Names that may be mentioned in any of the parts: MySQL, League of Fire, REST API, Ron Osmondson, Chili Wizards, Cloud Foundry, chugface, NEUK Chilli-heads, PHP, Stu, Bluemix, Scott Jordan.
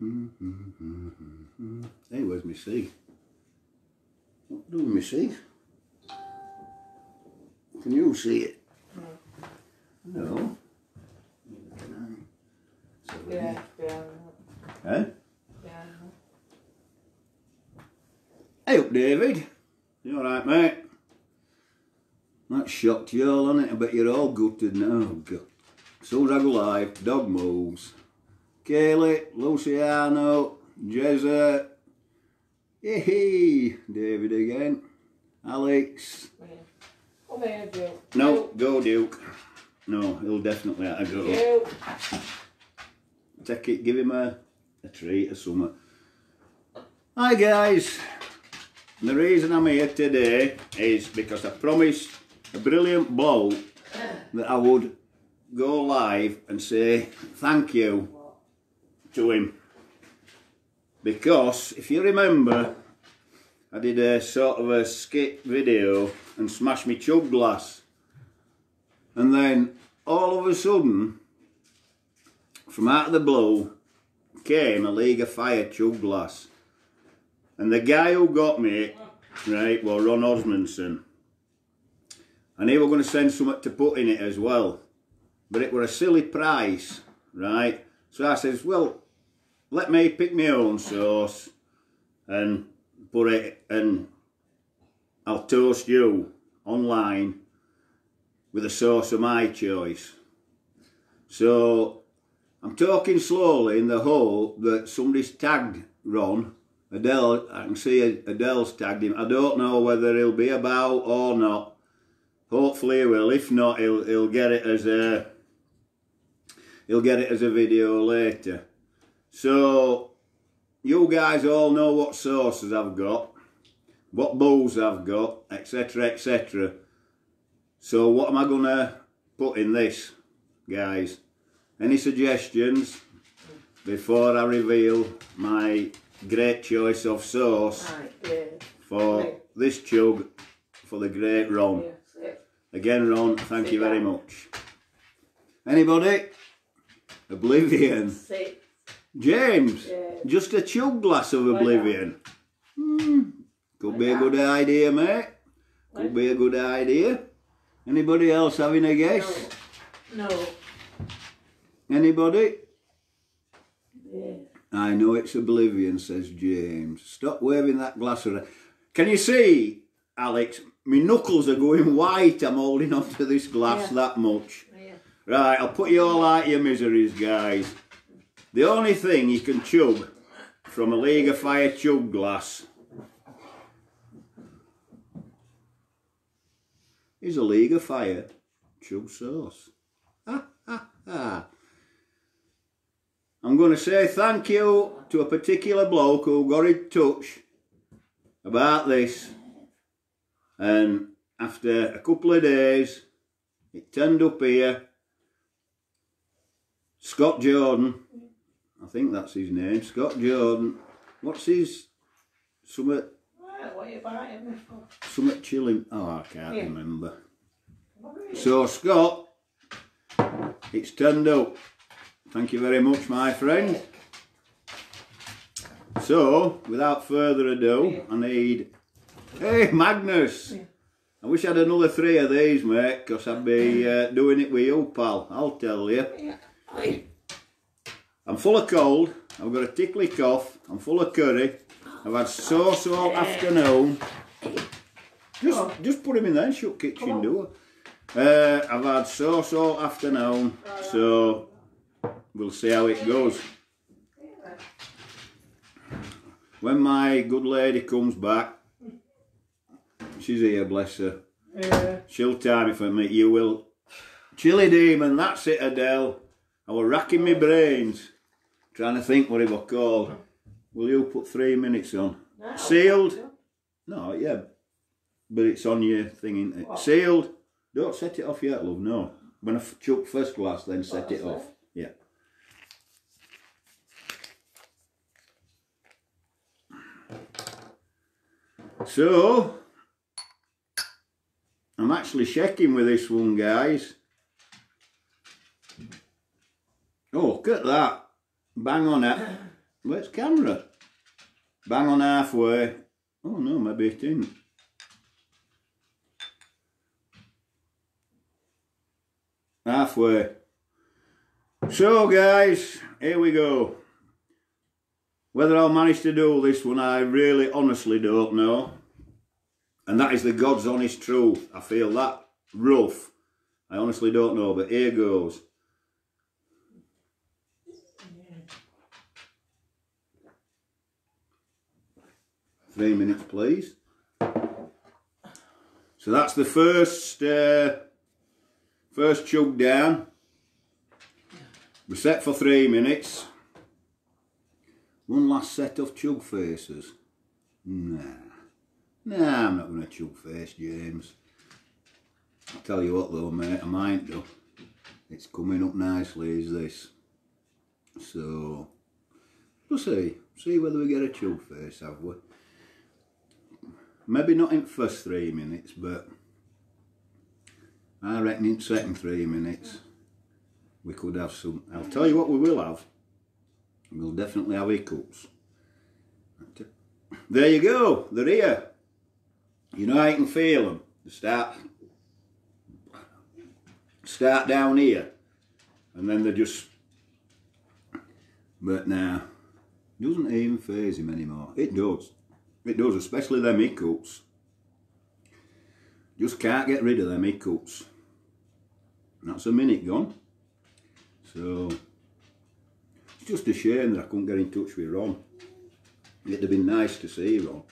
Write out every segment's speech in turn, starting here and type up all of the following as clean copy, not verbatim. Hey, where's my cig? What doing my cig? Can you see it? No. Yeah, yeah. Huh? Yeah. Hey up, David. You alright, mate? That shocked you all, innit? I bet you're all gutted now. Oh, God. As soon as I go live, dog moves. Kaylee, Luciano, Jezza. Hey, David again. Alex. Come here, Duke. No, Duke. Go, Duke. No, he'll definitely have to go. Duke. Take it, give him a treat or something. Hi, guys. And the reason I'm here today is because I promised a brilliant bloke that I would go live and say thank you to him. Because, if you remember, I did a sort of a skit video and smashed my chug glass. And then, all of a sudden, from out of the blue, came a League of Fire chug glass. And the guy who got me, right, was Ron Osmondson. And he were going to send something to put in it as well. But it were a silly price, right? So I says, well, let me pick my own sauce and put it, and I'll toast you online with a sauce of my choice. So I'm talking slowly in the hope that somebody's tagged Ron. Adele, I can see Adele's tagged him. I don't know whether he'll be about or not. Hopefully he will. If not, he'll get it as a video later. So you guys all know what sauces I've got, what bowls I've got, etc, etc. So what am I gonna put in this, guys? Any suggestions before I reveal my great choice of sauce for this chug for the great Ron? Again, Ron, thank you very much. Anybody? Oblivion. James, just a chug glass of Oblivion. Could be a good idea, mate. Could be a good idea. Anybody else having a guess? No. Anybody? Yeah. I know it's Oblivion, says James. Stop waving that glass around. Can you see, Alex? My knuckles are going white. I'm holding on to this glass that much. Yeah. Right, I'll put you all out of your miseries, guys. The only thing you can chug from a League of Fire chug glass is a League of Fire chug sauce. Ha, ha, ha. I'm going to say thank you to a particular bloke who got in touch about this. And after a couple of days, it turned up here. Scott Jordan. I think that's his name, Scott Jordan. What's his summit? What are you buying me for? Summit Chilli. Oh, I can't remember. So Scott, it's turned up. Thank you very much, my friend. So, without further ado, I need. Hey, Magnus. I wish I had another 3 of these, mate, because I'd be doing it with you, pal. I'll tell you. I'm full of cold, I've got a tickly cough, I'm full of curry, I've had sauce all afternoon. Just put him in there and shut kitchen door. I've had sauce all afternoon, so we'll see how it goes. When my good lady comes back, she's here, bless her. She'll time it for me, you will. Chili Demon, that's it, Adele. I was racking my brains, trying to think what it was called. Will you put 3 minutes on? No, sealed? No, yeah, but it's on your thing, isn't it? What? Sealed? Don't set it off yet, love, no. When I chuck first glass, then set it off. Yeah. So, I'm actually shaking with this one, guys. Oh, look at that. Bang on it. Where's camera? Bang on halfway. Oh no, maybe it didn't. Halfway. So guys, here we go. Whether I'll manage to do this one, I really honestly don't know. And that is the God's honest truth. I feel that rough. I honestly don't know, but here goes. Yeah. 3 minutes, please. So that's the first chug down. We're set for 3 minutes. One last set of chug faces. Nah, I'm not going to chug face, James. I'll tell you what though, mate, I might do. It's coming up nicely, is this. So, we'll see. See whether we get a chug face, have we? Maybe not in the first 3 minutes, but I reckon in the second 3 minutes we could have some. I'll tell you what we will have. We'll definitely have hiccups. There you go, they're here. You know I can feel them. They start down here, and then they just. But now, it doesn't even faze him anymore. It does, especially them hiccups. Just can't get rid of them hiccups. And that's a minute gone. So it's just a shame that I couldn't get in touch with Ron. It'd have been nice to see Ron.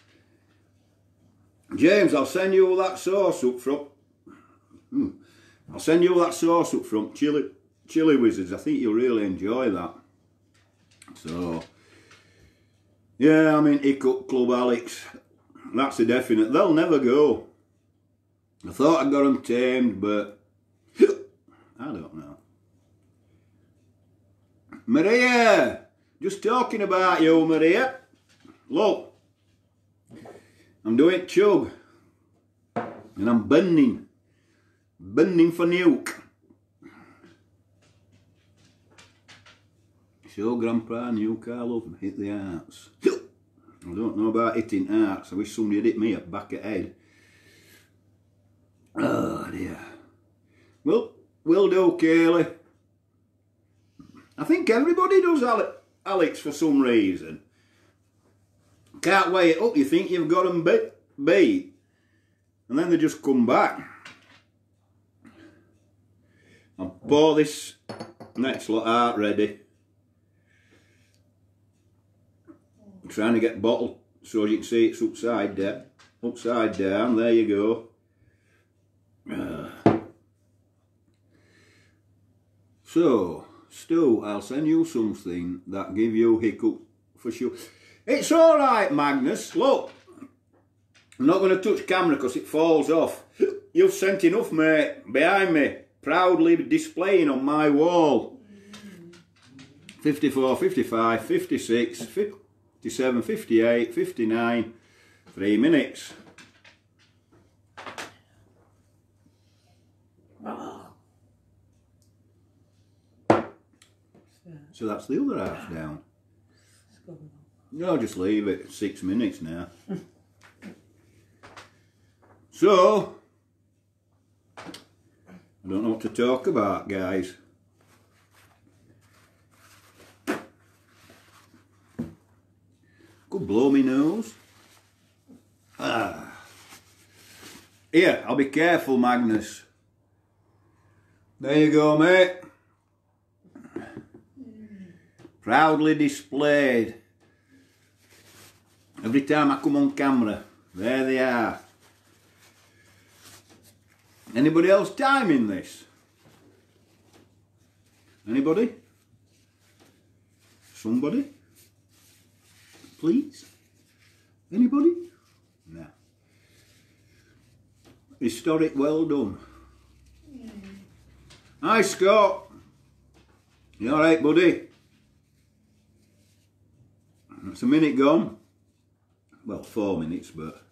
James, I'll send you all that sauce up from. I'll send you all that sauce up from Chili Wizards. I think you'll really enjoy that. So, yeah, I mean, Hiccup Club, Alex. That's a definite. They'll never go. I thought I got them tamed, but I don't know. Maria, just talking about you, Maria. Look, I'm doing chug, and I'm bending for NEUK. So Grandpa NEUK, I love him, hit the hearts. I don't know about hitting hearts, I wish somebody had hit me at back of head. Oh dear. Well, will do, Kayleigh. I think everybody does Alex for some reason. Can't weigh it up, you think you've got them beat, and then they just come back. I'll pour this next lot out ready. I'm trying to get bottled so you can see it's upside down. Upside down, there you go. So, Stu, I'll send you something that give you hiccup for sure. It's all right, Magnus. Look, I'm not going to touch camera because it falls off. You've sent enough, mate, behind me, proudly displaying on my wall. 54, 55, 56, 57, 58, 59, 3 minutes. So that's the other half down. No, just leave it. 6 minutes now. So, I don't know what to talk about, guys. Could blow me nose. Ah. Here, I'll be careful, Magnus. There you go, mate. Proudly displayed. Every time I come on camera, there they are. Anybody else timing this? Anybody? Somebody? Please? Anybody? No. Historic, well done. Yeah. Hi Scott. You alright, buddy? It's a minute gone. Well, 4 minutes, but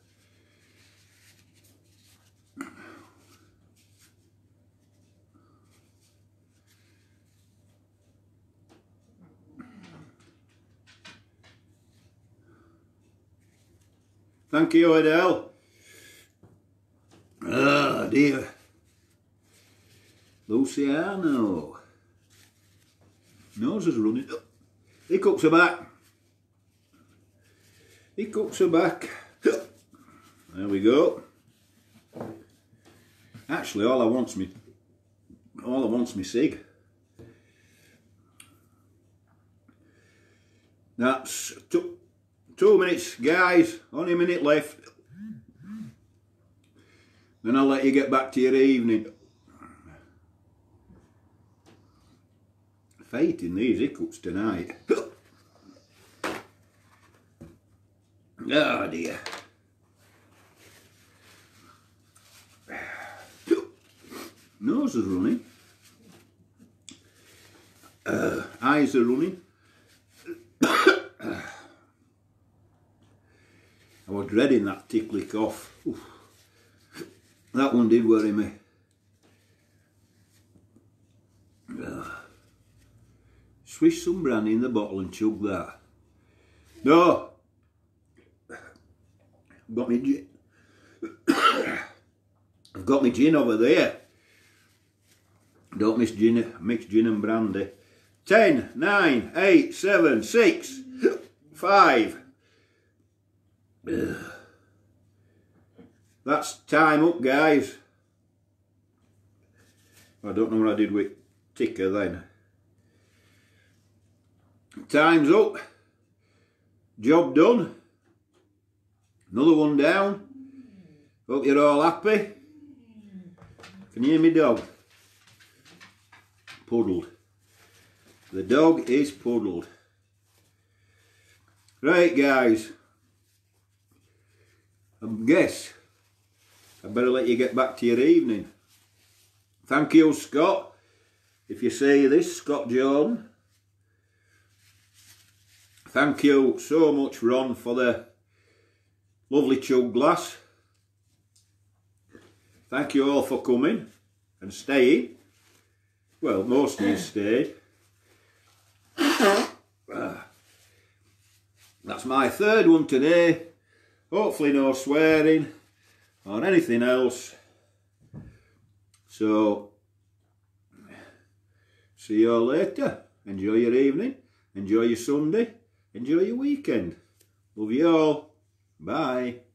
Thank you, Adele. Oh dear. Luciano. Nose is running. Oh. Hiccups are back. Hiccups are back. There we go. Actually, all I want's me cig. That's 2 minutes, guys. Only a minute left. Then I'll let you get back to your evening. Fighting these hiccups tonight. Oh dear. Nose is running. Eyes are running. I was dreading that tickly cough. Oof. That one did worry me. Swish some brandy in the bottle and chug that. No! Got me gin. I've got my gin over there. Don't miss gin, mix gin and brandy. 10, 9, 8, 7, 6, 5. That's time up, guys. I don't know what I did with ticker then. Time's up. Job done. Another one down. Hope you're all happy. Can you hear me, dog? Puddled. The dog is puddled. Right, guys. I guess I better let you get back to your evening. Thank you, Scott. If you see this, Scott Jordan. Thank you so much, Ron, for the lovely chug glass. Thank you all for coming and staying. Well, most of you stayed. That's my third one today. Hopefully no swearing or anything else. So, see you all later. Enjoy your evening. Enjoy your Sunday. Enjoy your weekend. Love you all. Bye.